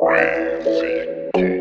Crazy.